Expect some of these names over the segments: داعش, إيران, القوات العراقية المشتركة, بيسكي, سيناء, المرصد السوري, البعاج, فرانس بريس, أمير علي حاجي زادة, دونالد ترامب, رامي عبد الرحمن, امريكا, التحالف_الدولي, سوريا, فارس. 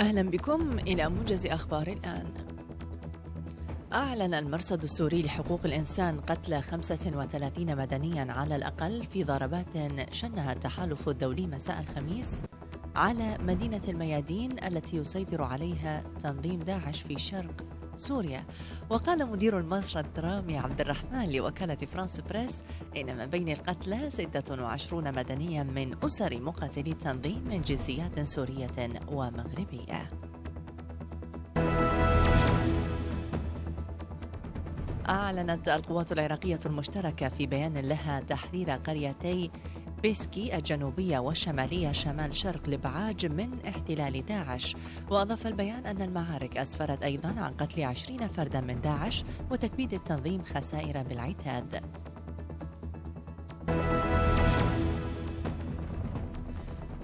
أهلا بكم إلى موجز أخبار الآن. أعلن المرصد السوري لحقوق الإنسان قتل 35 مدنيا على الأقل في ضربات شنها التحالف الدولي مساء الخميس على مدينة الميادين التي يسيطر عليها تنظيم داعش في شرق سوريا. وقال مدير المرصد رامي عبد الرحمن لوكالة فرانس بريس إن من بين القتلى 26 مدنيا من أسر مقاتلي التنظيم من جنسيات سورية ومغربية. أعلنت القوات العراقية المشتركة في بيان لها تحرير قريتي بيسكي الجنوبية والشمالية شمال شرق البعاج من احتلال داعش. وأضاف البيان أن المعارك أسفرت أيضا عن قتل 20 فردا من داعش وتكبيد التنظيم خسائر بالعتاد.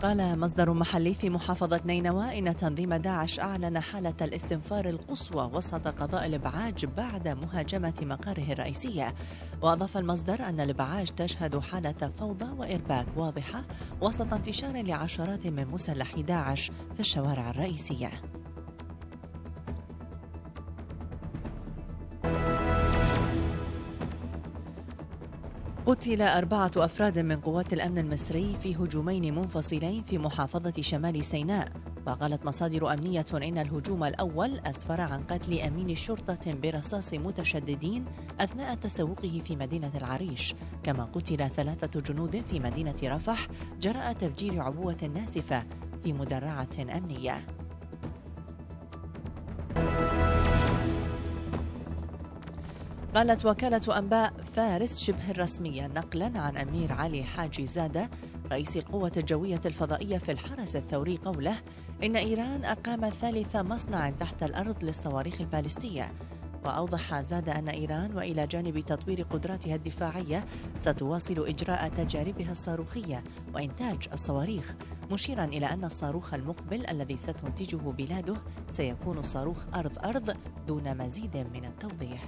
قال مصدر محلي في محافظة نينوى إن تنظيم داعش أعلن حالة الاستنفار القصوى وسط قضاء البعاج بعد مهاجمة مقره الرئيسية. وأضاف المصدر أن البعاج تشهد حالة فوضى وإرباك واضحة وسط انتشار لعشرات من مسلحي داعش في الشوارع الرئيسية. قتل 4 أفراد من قوات الأمن المصري في هجومين منفصلين في محافظة شمال سيناء. وقالت مصادر أمنية إن الهجوم الأول أسفر عن قتل أمين شرطة برصاص متشددين أثناء تسوقه في مدينة العريش، كما قتل 3 جنود في مدينة رفح جراء تفجير عبوة ناسفة في مدرعة أمنية. قالت وكالة أنباء فارس شبه الرسمية نقلا عن أمير علي حاجي زادة رئيس القوة الجوية الفضائية في الحرس الثوري قوله إن إيران أقامت 3 مصنع تحت الأرض للصواريخ البالستية. وأوضح زادة أن إيران وإلى جانب تطوير قدراتها الدفاعية ستواصل إجراء تجاربها الصاروخية وإنتاج الصواريخ، مشيرا إلى أن الصاروخ المقبل الذي ستنتجه بلاده سيكون صاروخ أرض أرض دون مزيد من التوضيح.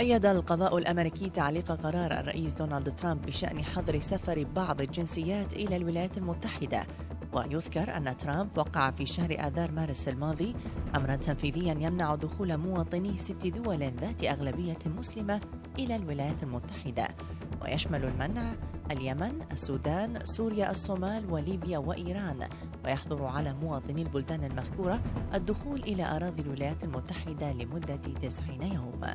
أيد القضاء الأمريكي تعليق قرار الرئيس دونالد ترامب بشأن حظر سفر بعض الجنسيات إلى الولايات المتحدة. ويذكر أن ترامب وقع في شهر آذار مارس الماضي أمرا تنفيذيا يمنع دخول مواطني 6 دول ذات أغلبية مسلمة إلى الولايات المتحدة، ويشمل المنع اليمن، السودان، سوريا، الصومال، وليبيا وإيران. ويحظر على مواطني البلدان المذكورة الدخول إلى أراضي الولايات المتحدة لمدة 90 يوما.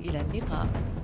إلى اللقاء.